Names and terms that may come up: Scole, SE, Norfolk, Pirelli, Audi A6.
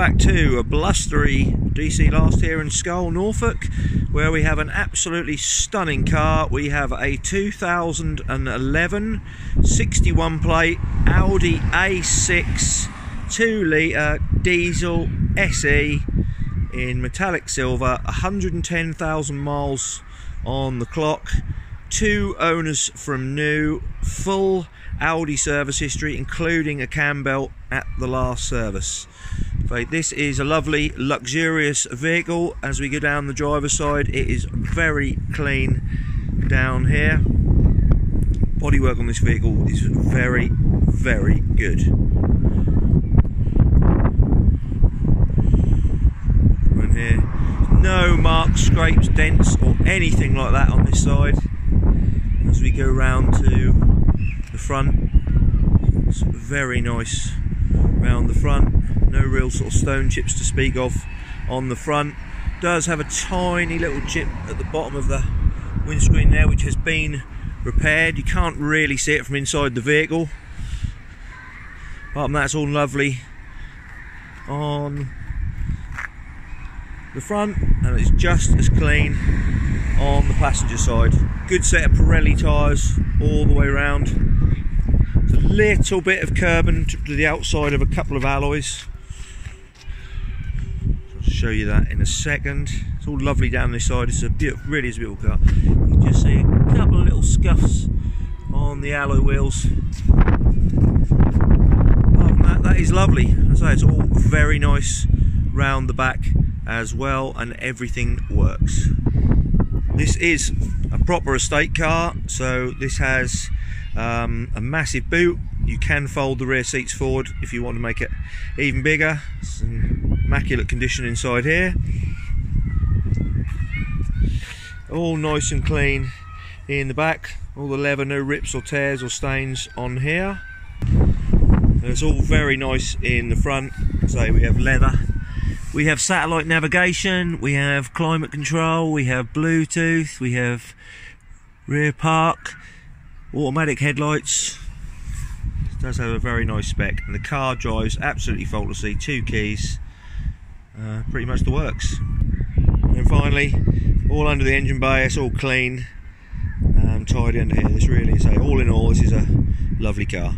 back to a blustery DC last here in Scole, Norfolk, where we have an absolutely stunning car. We have a 2011 61 plate Audi A6 2-litre diesel SE in metallic silver, 110,000 miles on the clock, two owners from new, full Audi service history, including a cam belt at the last service. So this is a lovely, luxurious vehicle. As we go down the driver's side, it is very clean down here. Bodywork on this vehicle is very, very good. And here, no marks, scrapes, dents, or anything like that on this side. As we go round to the front, it's very nice round the front, no real sort of stone chips to speak of on the front. Does have a tiny little chip at the bottom of the windscreen there, which has been repaired. You can't really see it from inside the vehicle. Apart from that, it's all lovely on the front, and it's just as clean on the passenger side. Good set of Pirelli tyres all the way around. There's a little bit of curbing to the outside of a couple of alloys. I'll show you that in a second. It's all lovely down this side. It's a beautiful, really is a beautiful car. You can just see a couple of little scuffs on the alloy wheels. Apart from that, that is lovely. As I say, it's all very nice round the back as well, and everything works. This is a proper estate car, so this has a massive boot. You can fold the rear seats forward if you want to make it even bigger. It's in immaculate condition inside here. All nice and clean in the back. All the leather, no rips or tears or stains on here. And it's all very nice in the front. So we have leather. We have satellite navigation, we have climate control, we have Bluetooth, we have rear park, automatic headlights. It does have a very nice spec, and the car drives absolutely faultlessly, two keys, pretty much the works. And finally, all under the engine bay, it's all clean and tidy under here. This really is all in all, this is a lovely car.